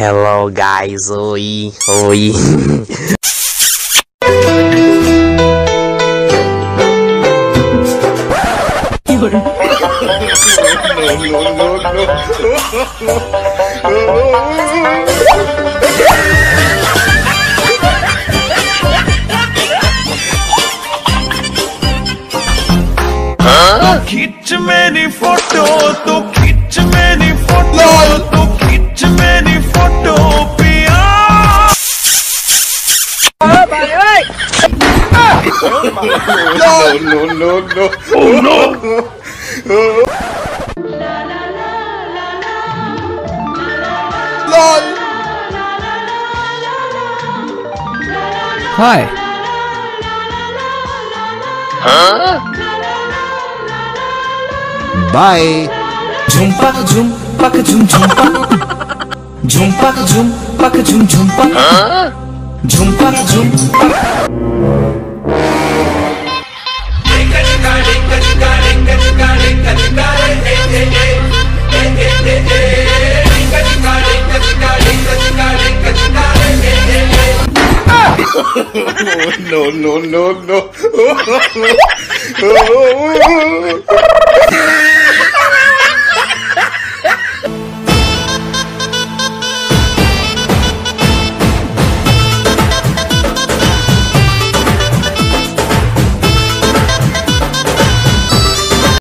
Hello guys, oi, oi. Khich meri photo, to khich meri photo, to khich meri photo, piya. Oh bhai, oi! No, no, no, oh no! LOL. Hi. Huh? Bye. Jumpa jumpa jumpa jumpa jumpa jumpa jumpa jumpa. No, no, no, no.